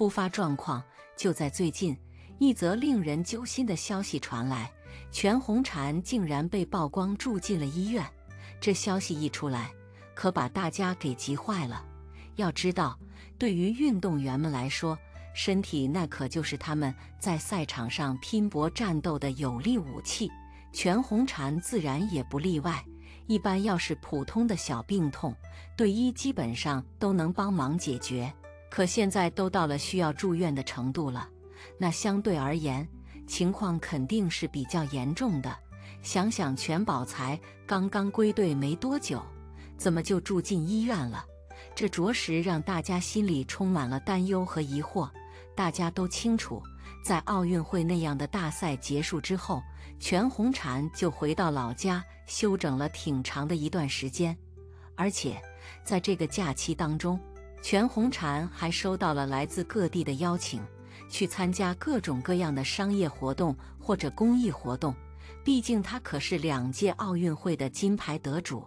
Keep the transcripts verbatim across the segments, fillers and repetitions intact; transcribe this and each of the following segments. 突发状况。就在最近，一则令人揪心的消息传来：全红婵竟然被曝光住进了医院。这消息一出来，可把大家给急坏了。要知道，对于运动员们来说，身体那可就是他们在赛场上拼搏战斗的有力武器。全红婵自然也不例外。一般要是普通的小病痛，队医基本上都能帮忙解决。可现在都到了需要住院的程度了，那相对而言，情况肯定是比较严重的。想想全宝才刚刚归队没多久，怎么就住进医院了？这着实让大家心里充满了担忧和疑惑。大家都清楚，在奥运会那样的大赛结束之后，全红婵就回到老家休整了挺长的一段时间，而且在这个假期当中，全红婵还收到了来自各地的邀请，去参加各种各样的商业活动或者公益活动。毕竟她可是两届奥运会的金牌得主，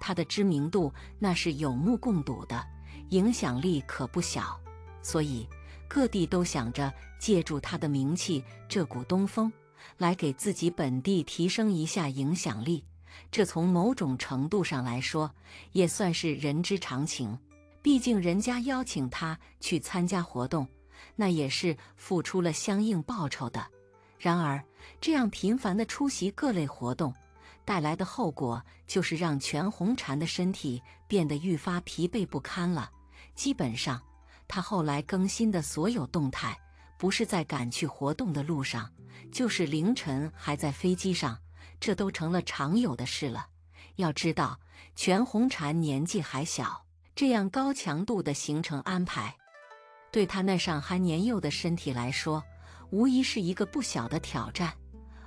她的知名度那是有目共睹的，影响力可不小。所以各地都想着借助她的名气这股东风，来给自己本地提升一下影响力。这从某种程度上来说，也算是人之常情。毕竟人家邀请她去参加活动，那也是付出了相应报酬的。然而，这样频繁的出席各类活动，带来的后果就是让全红婵的身体变得愈发疲惫不堪了。基本上，她后来更新的所有动态，不是在赶去活动的路上，就是凌晨还在飞机上，这都成了常有的事了。要知道，全红婵年纪还小，这样高强度的行程安排，对她那尚还年幼的身体来说，无疑是一个不小的挑战。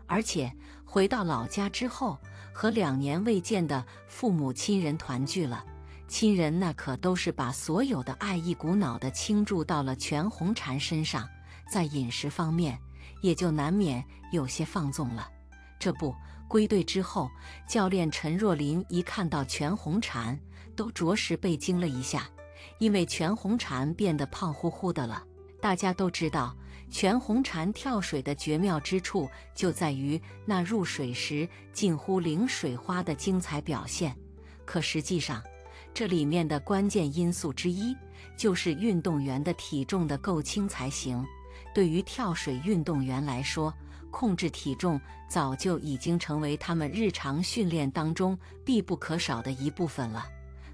而且回到老家之后，和两年未见的父母亲人团聚了，亲人那可都是把所有的爱一股脑地倾注到了全红婵身上。在饮食方面，也就难免有些放纵了。这不，归队之后，教练陈若琳一看到全红婵，都着实被惊了一下，因为全红婵变得胖乎乎的了。大家都知道，全红婵跳水的绝妙之处就在于那入水时近乎零水花的精彩表现。可实际上，这里面的关键因素之一，就是运动员的体重的够轻才行。对于跳水运动员来说，控制体重早就已经成为他们日常训练当中必不可少的一部分了。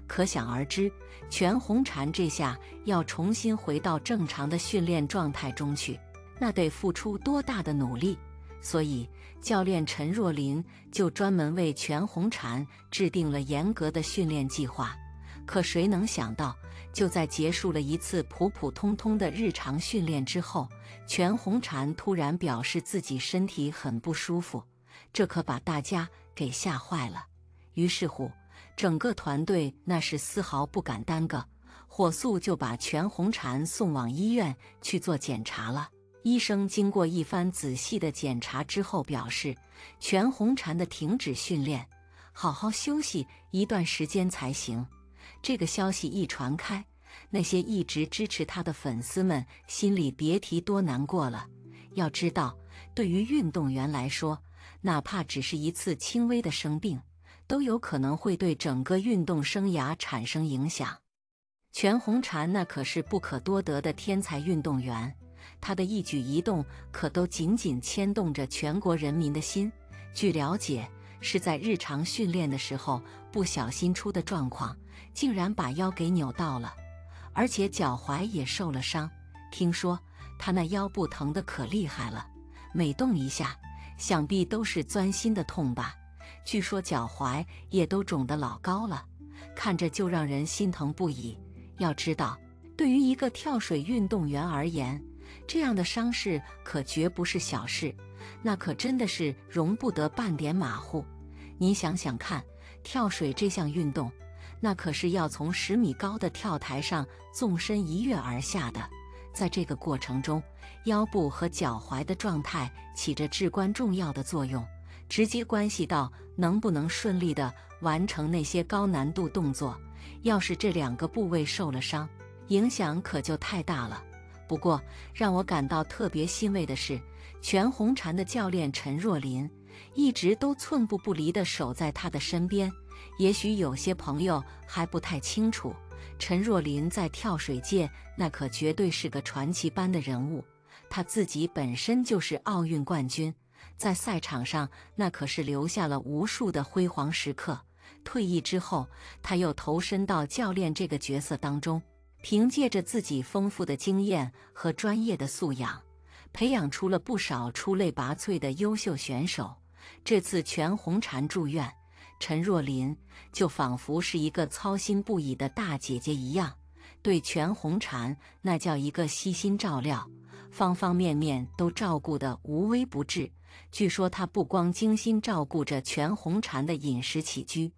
可想而知，全红婵这下要重新回到正常的训练状态中去，那得付出多大的努力。所以教练陈若琳就专门为全红婵制定了严格的训练计划。可谁能想到，就在结束了一次普普通通的日常训练之后，全红婵突然表示自己身体很不舒服，这可把大家给吓坏了。于是乎，整个团队那是丝毫不敢耽搁，火速就把全红婵送往医院去做检查了。医生经过一番仔细的检查之后表示，全红婵的停止训练，好好休息一段时间才行。这个消息一传开，那些一直支持他的粉丝们心里别提多难过了。要知道，对于运动员来说，哪怕只是一次轻微的生病，都有可能会对整个运动生涯产生影响。全红婵那可是不可多得的天才运动员，她的一举一动可都紧紧牵动着全国人民的心。据了解，是在日常训练的时候不小心出的状况，竟然把腰给扭到了，而且脚踝也受了伤。听说他那腰部疼得可厉害了，每动一下想必都是钻心的痛吧。据说脚踝也都肿得老高了，看着就让人心疼不已。要知道，对于一个跳水运动员而言，这样的伤势可绝不是小事，那可真的是容不得半点马虎。你想想看，跳水这项运动，那可是要从十米高的跳台上纵身一跃而下的，在这个过程中，腰部和脚踝的状态起着至关重要的作用，直接关系到能不能顺利地完成那些高难度动作。要是这两个部位受了伤，影响可就太大了。不过，让我感到特别欣慰的是，全红婵的教练陈若琳一直都寸步不离地守在她的身边。也许有些朋友还不太清楚，陈若琳在跳水界那可绝对是个传奇般的人物。她自己本身就是奥运冠军，在赛场上那可是留下了无数的辉煌时刻。退役之后，她又投身到教练这个角色当中。 凭借着自己丰富的经验和专业的素养，培养出了不少出类拔萃的优秀选手。这次全红婵住院，陈若琳就仿佛是一个操心不已的大姐姐一样，对全红婵那叫一个悉心照料，方方面面都照顾得无微不至。据说她不光精心照顾着全红婵的饮食起居，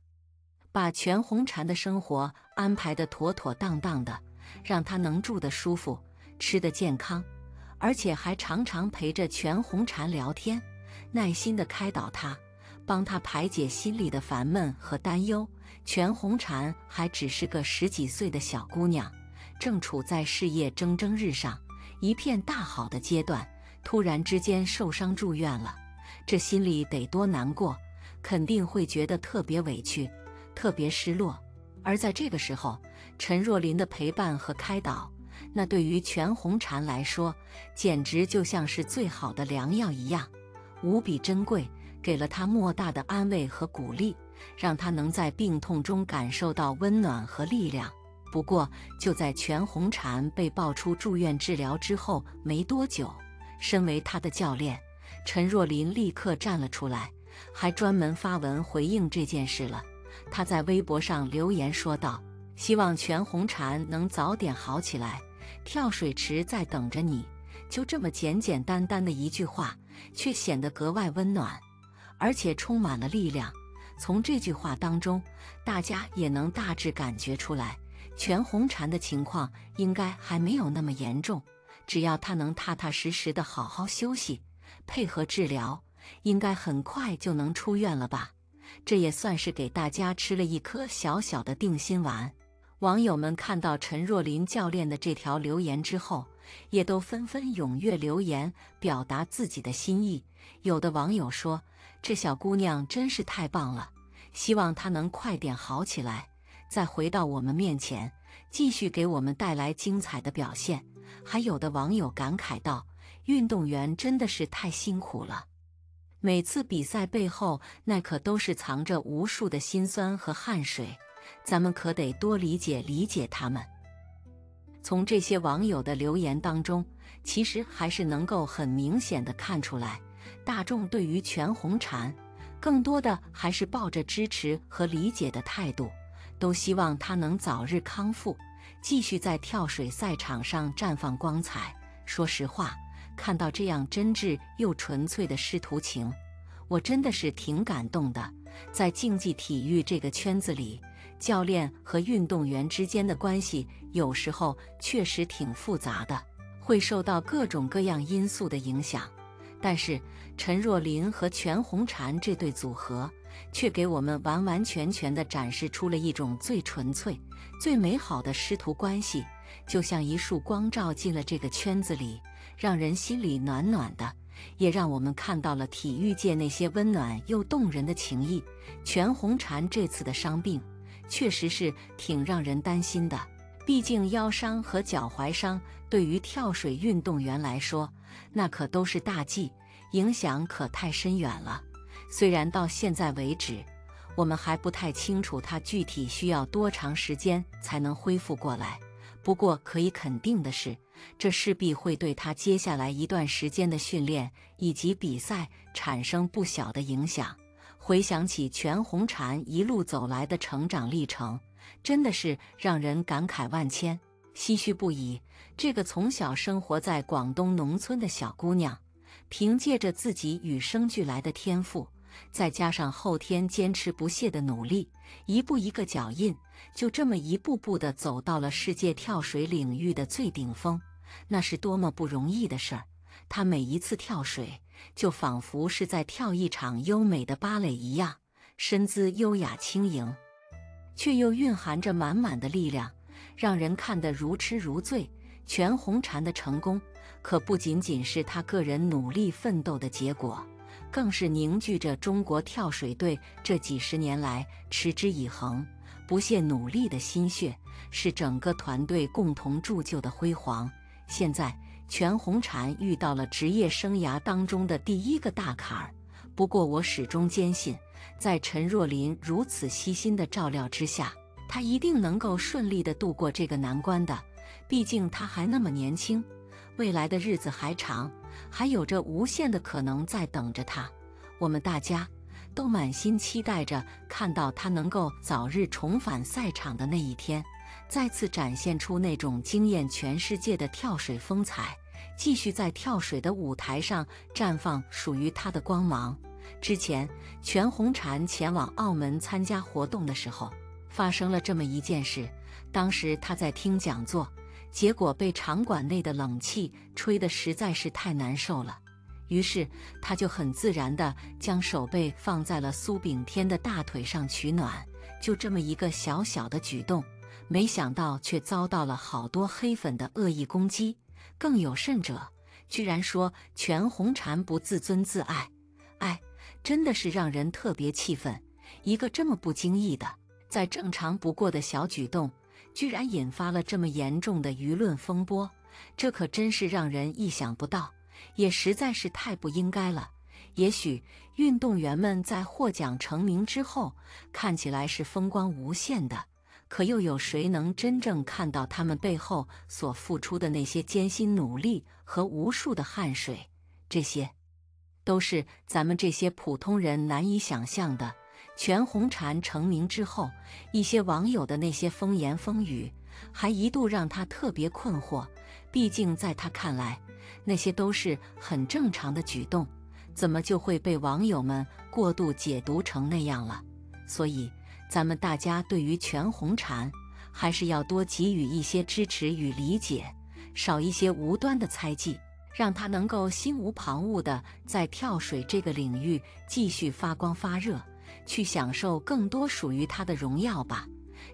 把全红婵的生活安排得妥妥当当的。 让他能住得舒服，吃得健康，而且还常常陪着全红婵聊天，耐心地开导他，帮他排解心里的烦闷和担忧。全红婵还只是个十几岁的小姑娘，正处在事业蒸蒸日上、一片大好的阶段，突然之间受伤住院了，这心里得多难过，肯定会觉得特别委屈，特别失落。 而在这个时候，陈若琳的陪伴和开导，那对于全红婵来说，简直就像是最好的良药一样，无比珍贵，给了她莫大的安慰和鼓励，让她能在病痛中感受到温暖和力量。不过，就在全红婵被爆出住院治疗之后没多久，身为她的教练，陈若琳立刻站了出来，还专门发文回应这件事了。 他在微博上留言说道：“希望全红婵能早点好起来，跳水池在等着你。”就这么简简单单的一句话，却显得格外温暖，而且充满了力量。从这句话当中，大家也能大致感觉出来，全红婵的情况应该还没有那么严重。只要她能踏踏实实的好好休息，配合治疗，应该很快就能出院了吧。 这也算是给大家吃了一颗小小的定心丸。网友们看到陈若琳教练的这条留言之后，也都纷纷踊跃留言，表达自己的心意。有的网友说：“这小姑娘真是太棒了，希望她能快点好起来，再回到我们面前，继续给我们带来精彩的表现。”还有的网友感慨道：“运动员真的是太辛苦了。” 每次比赛背后，那可都是藏着无数的辛酸和汗水，咱们可得多理解理解他们。从这些网友的留言当中，其实还是能够很明显的看出来，大众对于全红婵，更多的还是抱着支持和理解的态度，都希望她能早日康复，继续在跳水赛场上绽放光彩。说实话。 看到这样真挚又纯粹的师徒情，我真的是挺感动的。在竞技体育这个圈子里，教练和运动员之间的关系有时候确实挺复杂的，会受到各种各样因素的影响。但是陈若琳和全红婵这对组合，却给我们完完全全地展示出了一种最纯粹、最美好的师徒关系，就像一束光照进了这个圈子里。 让人心里暖暖的，也让我们看到了体育界那些温暖又动人的情谊。全红婵这次的伤病确实是挺让人担心的，毕竟腰伤和脚踝伤对于跳水运动员来说，那可都是大忌，影响可太深远了。虽然到现在为止，我们还不太清楚她具体需要多长时间才能恢复过来，不过可以肯定的是。 这势必会对他接下来一段时间的训练以及比赛产生不小的影响。回想起全红婵一路走来的成长历程，真的是让人感慨万千、唏嘘不已。这个从小生活在广东农村的小姑娘，凭借着自己与生俱来的天赋，再加上后天坚持不懈的努力，一步一个脚印，就这么一步步地走到了世界跳水领域的最顶峰。 那是多么不容易的事儿！他每一次跳水，就仿佛是在跳一场优美的芭蕾一样，身姿优雅轻盈，却又蕴含着满满的力量，让人看得如痴如醉。全红婵的成功，可不仅仅是她个人努力奋斗的结果，更是凝聚着中国跳水队这几十年来持之以恒、不懈努力的心血，是整个团队共同铸就的辉煌。现在，全红婵遇到了职业生涯当中的第一个大坎儿。不过，我始终坚信，在陈若琳如此悉心的照料之下，她一定能够顺利地度过这个难关的。毕竟她还那么年轻，未来的日子还长，还有着无限的可能在等着她。我们大家都满心期待着看到她能够早日重返赛场的那一天，再次展现出那种惊艳全世界的跳水风采，继续在跳水的舞台上绽放属于她的光芒。之前，全红婵前往澳门参加活动的时候，发生了这么一件事。当时她在听讲座，结果被场馆内的冷气吹得实在是太难受了，于是她就很自然地将手背放在了苏炳添的大腿上取暖。就这么一个小小的举动，没想到却遭到了好多黑粉的恶意攻击，更有甚者，居然说全红婵不自尊自爱。哎，真的是让人特别气愤，一个这么不经意的、再正常不过的小举动，居然引发了这么严重的舆论风波，这可真是让人意想不到，也实在是太不应该了。也许运动员们在获奖成名之后，看起来是风光无限的，可又有谁能真正看到他们背后所付出的那些艰辛努力和无数的汗水？这些都是咱们这些普通人难以想象的。全红婵成名之后，一些网友的那些风言风语，还一度让他特别困惑。毕竟在他看来，那些都是很正常的举动，怎么就会被网友们过度解读成那样了？所以咱们大家对于全红婵还是要多给予一些支持与理解，少一些无端的猜忌，让她能够心无旁骛地在跳水这个领域继续发光发热，去享受更多属于她的荣耀吧。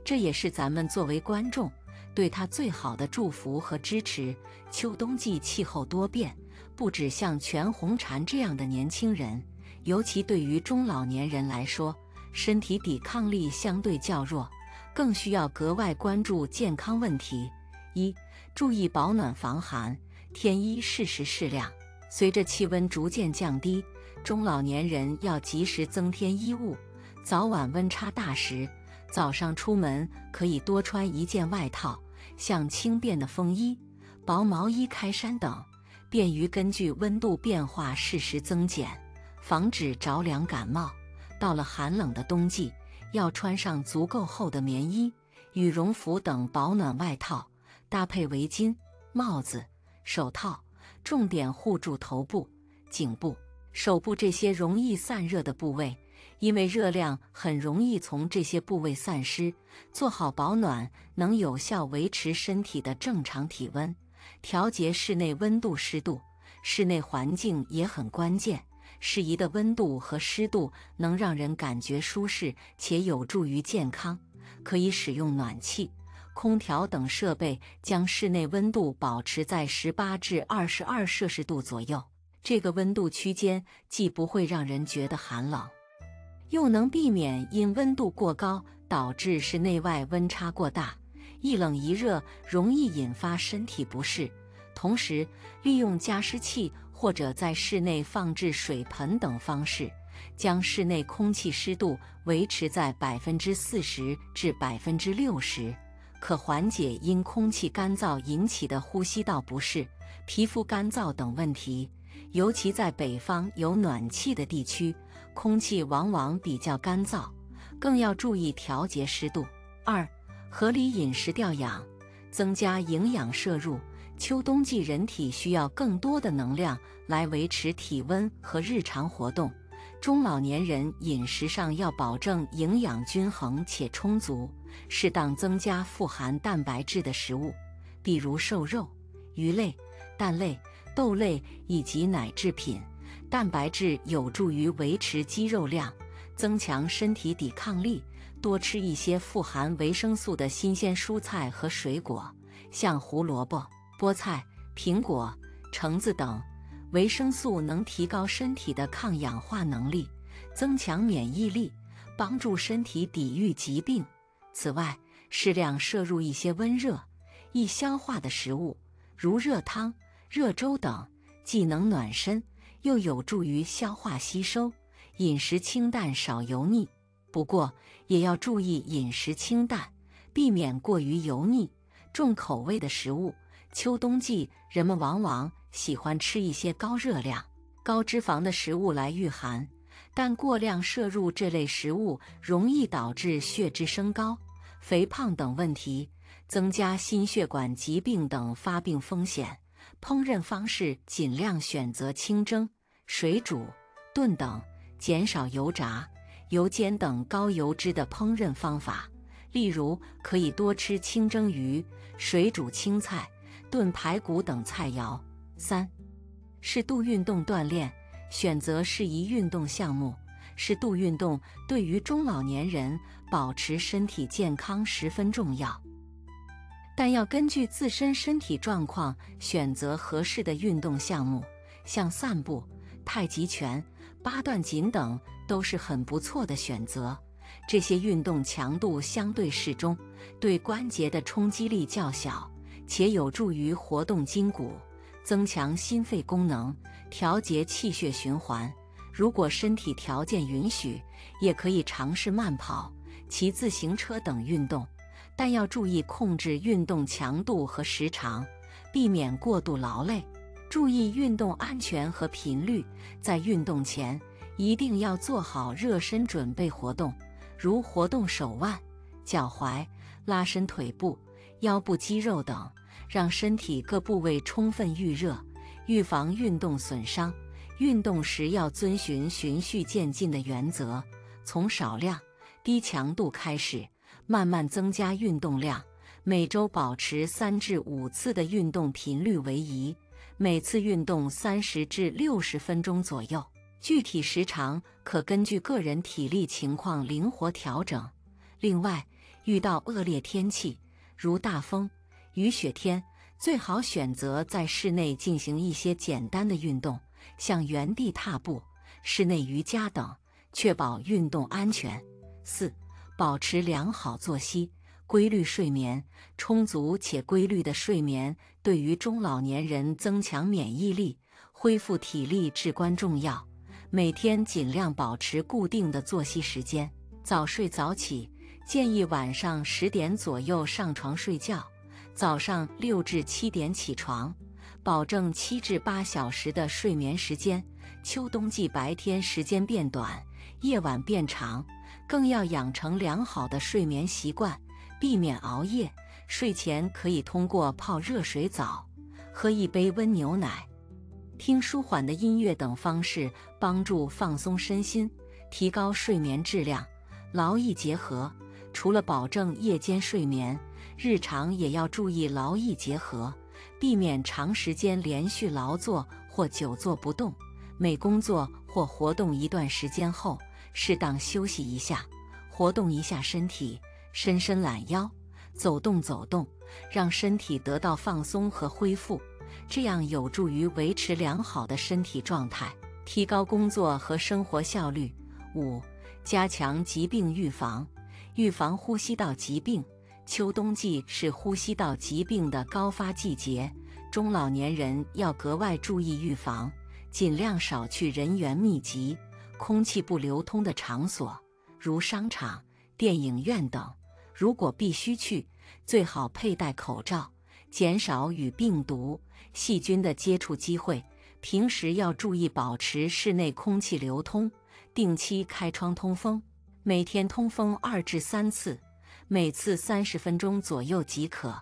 这也是咱们作为观众对她最好的祝福和支持。秋冬季气候多变，不止像全红婵这样的年轻人，尤其对于中老年人来说，身体抵抗力相对较弱，更需要格外关注健康问题。一、注意保暖防寒，添衣适时适量。随着气温逐渐降低，中老年人要及时增添衣物。早晚温差大时，早上出门可以多穿一件外套，像轻便的风衣、薄毛衣、开衫等，便于根据温度变化适时增减，防止着凉感冒。到了寒冷的冬季，要穿上足够厚的棉衣、羽绒服等保暖外套，搭配围巾、帽子、手套，重点护住头部、颈部、手部这些容易散热的部位，因为热量很容易从这些部位散失。做好保暖，能有效维持身体的正常体温，调节室内温度、湿度。室内环境也很关键，适宜的温度和湿度能让人感觉舒适且有助于健康。可以使用暖气、空调等设备将室内温度保持在十八至二十二摄氏度左右，这个温度区间既不会让人觉得寒冷，又能避免因温度过高导致室内外温差过大，一冷一热容易引发身体不适。同时，利用加湿器或者在室内放置水盆等方式，将室内空气湿度维持在 百分之四十至百分之六十， 可缓解因空气干燥引起的呼吸道不适、皮肤干燥等问题。尤其在北方有暖气的地区，空气往往比较干燥，更要注意调节湿度。二、合理饮食调养，增加营养摄入。秋冬季人体需要更多的能量来维持体温和日常活动，中老年人饮食上要保证营养均衡且充足，适当增加富含蛋白质的食物，比如瘦肉、鱼类、蛋类、豆类以及奶制品。蛋白质有助于维持肌肉量，增强身体抵抗力。多吃一些富含维生素的新鲜蔬菜和水果，像胡萝卜、菠菜、苹果、橙子等维生素，能提高身体的抗氧化能力，增强免疫力，帮助身体抵御疾病。此外，适量摄入一些温热、易消化的食物，如热汤、热粥等，既能暖身，又有助于消化吸收。饮食清淡，少油腻，不过也要注意饮食清淡，避免过于油腻、重口味的食物。秋冬季，人们往往喜欢吃一些高热量、高脂肪的食物来御寒，但过量摄入这类食物容易导致血脂升高、肥胖等问题，增加心血管疾病等发病风险。烹饪方式尽量选择清蒸、水煮、炖等，减少油炸、油煎等高油脂的烹饪方法。例如，可以多吃清蒸鱼、水煮青菜、炖排骨等菜肴。三、适度运动锻炼，选择适宜运动项目。适度运动对于中老年人保持身体健康十分重要，但要根据自身身体状况选择合适的运动项目，像散步、太极拳、八段锦等都是很不错的选择。这些运动强度相对适中，对关节的冲击力较小，且有助于活动筋骨，增强心肺功能，调节气血循环。如果身体条件允许，也可以尝试慢跑、骑自行车等运动，但要注意控制运动强度和时长，避免过度劳累。注意运动安全和频率，在运动前一定要做好热身准备活动，如活动手腕、脚踝、拉伸腿部、腰部肌肉等，让身体各部位充分预热，预防运动损伤。运动时要遵循循序渐进的原则，从少量、低强度开始，慢慢增加运动量，每周保持三至五次的运动频率为宜，每次运动三十至六十分钟左右，具体时长可根据个人体力情况灵活调整。另外，遇到恶劣天气，如大风、雨雪天，最好选择在室内进行一些简单的运动，像原地踏步、室内瑜伽等，确保运动安全。四、保持良好作息，规律睡眠。充足且规律的睡眠对于中老年人增强免疫力、恢复体力至关重要。每天尽量保持固定的作息时间，早睡早起，建议晚上十点左右上床睡觉，早上六至七点起床，保证七至八小时的睡眠时间。秋冬季白天时间变短，夜晚变长，更要养成良好的睡眠习惯，避免熬夜。睡前可以通过泡热水澡、喝一杯温牛奶、听舒缓的音乐等方式，帮助放松身心，提高睡眠质量。劳逸结合，除了保证夜间睡眠，日常也要注意劳逸结合，避免长时间连续劳作或久坐不动。每工作或活动一段时间后，适当休息一下，活动一下身体，伸伸懒腰，走动走动，让身体得到放松和恢复，这样有助于维持良好的身体状态，提高工作和生活效率。五、加强疾病预防，预防呼吸道疾病。秋冬季是呼吸道疾病的高发季节，中老年人要格外注意预防，尽量少去人员密集、空气不流通的场所，如商场、电影院等。如果必须去，最好佩戴口罩，减少与病毒、细菌的接触机会。平时要注意保持室内空气流通，定期开窗通风，每天通风二至三次，每次三十分钟左右即可。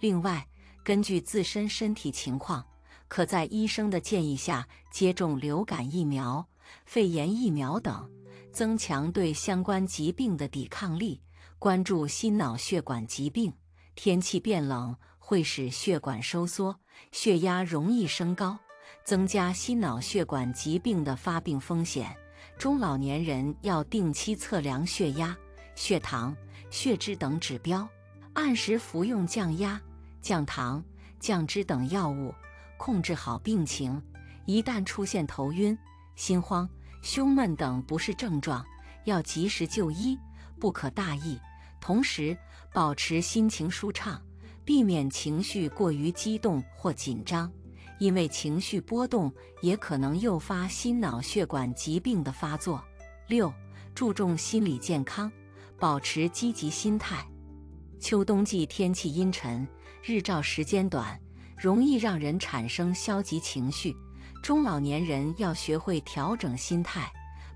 另外，根据自身身体情况，可在医生的建议下接种流感疫苗、肺炎疫苗等，增强对相关疾病的抵抗力。关注心脑血管疾病，天气变冷会使血管收缩，血压容易升高，增加心脑血管疾病的发病风险。中老年人要定期测量血压、血糖、血脂等指标，按时服用降压、降糖、降脂等药物，控制好病情。一旦出现头晕、心慌、胸闷等不适症状，要及时就医，不可大意。同时，保持心情舒畅，避免情绪过于激动或紧张，因为情绪波动也可能诱发心脑血管疾病的发作。六、注重心理健康，保持积极心态。秋冬季天气阴沉，日照时间短，容易让人产生消极情绪。中老年人要学会调整心态，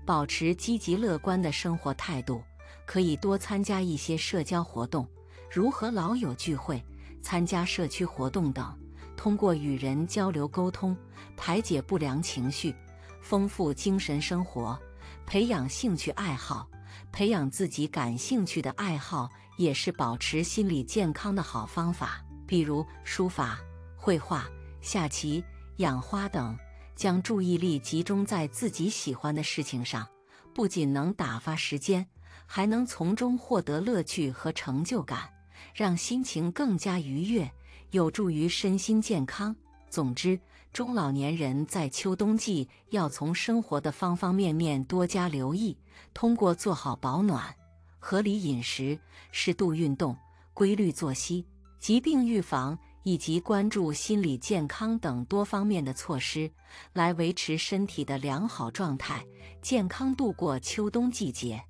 保持积极乐观的生活态度，可以多参加一些社交活动，如和老友聚会、参加社区活动等，通过与人交流沟通，排解不良情绪，丰富精神生活，培养兴趣爱好。培养自己感兴趣的爱好也是保持心理健康的好方法，比如书法、绘画、下棋、养花等。将注意力集中在自己喜欢的事情上，不仅能打发时间，还能从中获得乐趣和成就感，让心情更加愉悦，有助于身心健康。总之，中老年人在秋冬季要从生活的方方面面多加留意，通过做好保暖、合理饮食、适度运动、规律作息、疾病预防以及关注心理健康等多方面的措施，来维持身体的良好状态，健康度过秋冬季节。